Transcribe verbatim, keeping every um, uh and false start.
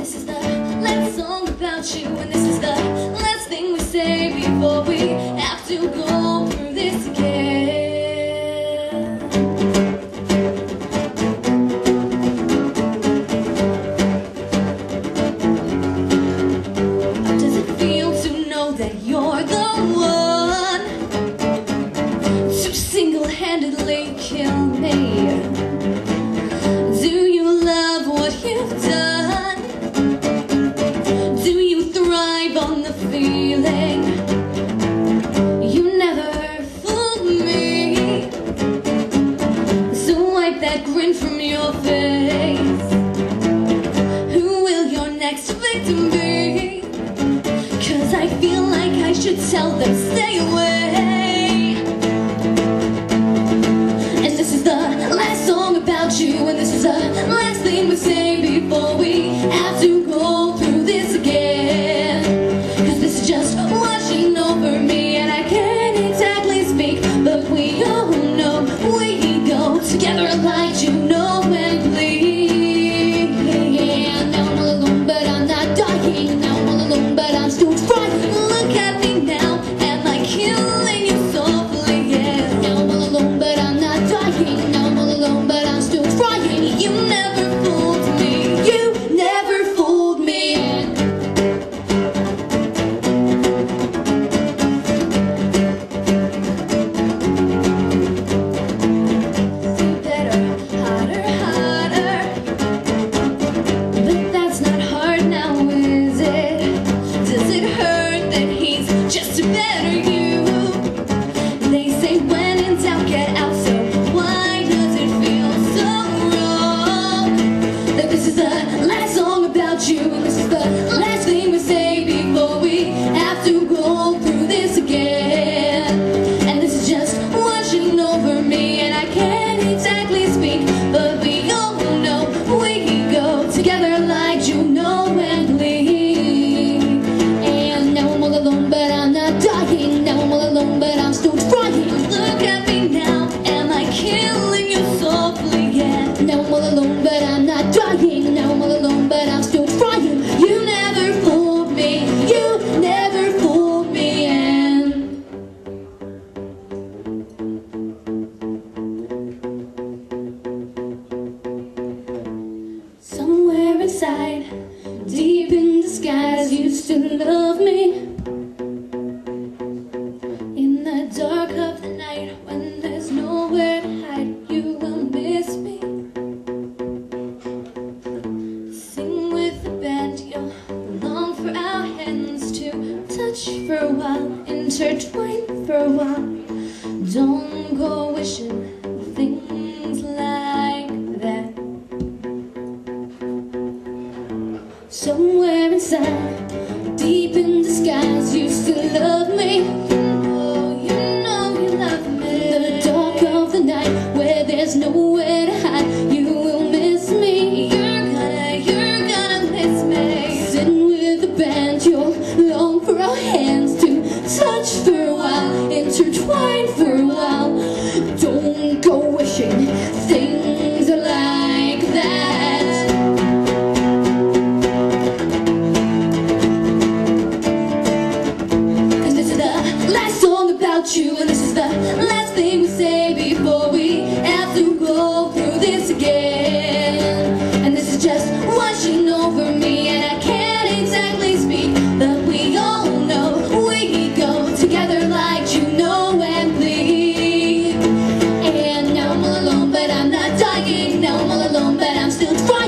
this is the last song about you, and this is the last thing we say before we have to go through this again. How does it feel to know that you're the one to single-handedly kill me? Feeling you never fooled me, so wipe that grin from your face. Who will your next victim be? Cause I feel like I should tell them stay away. And this is the last song about you, and this is the last thing we say before we have to go through this again. Just watching over me, and I can't exactly speak, but we all know we go together like you know and bleed. Yeah, now I'm all alone, but I'm not dying. Now I'm all alone, but I'm still trying. Look at me now, am I killing you softly? Yeah, now I'm all alone, but I'm not dying. Now I'm all alone, but I'm still trying. You never fooled me. You never fooled me. Just a better you. They say when in doubt, get out. So why does it feel so wrong that this is the last song about you, and this is the last thing we say before we have to go through this again? And this is just watching over me, and I can't exactly speak, but we all know we can go together like you know and leave. Now I'm all alone, but I'm still trying. Look at me now, am I killing you softly? Yeah. Now I'm all alone, but I'm not dying. Now I'm all alone, but I'm still trying. You never fooled me. You never fooled me. And somewhere inside, deep in the skies, you still love me. Dark of the night, when there's nowhere to hide, you will miss me. Sing with the band, you'll long for our hands to touch for a while, intertwine for a while. Don't go wishing things like that. Somewhere inside, deep in the skies, you still love me. There's nowhere to hide, you will miss me. You're gonna, you're gonna miss me. Sitting with a band, you'll long for our hands to touch for a while, intertwine for a while. Don't go wishing things are like that. Cause this is the last song about you, and this is the last thing we say before we have to go through this again. And this is just watching over me, and I can't exactly speak, but we all know we go together like you know and bleed. And now I'm all alone, but I'm not dying. Now I'm all alone, but I'm still trying.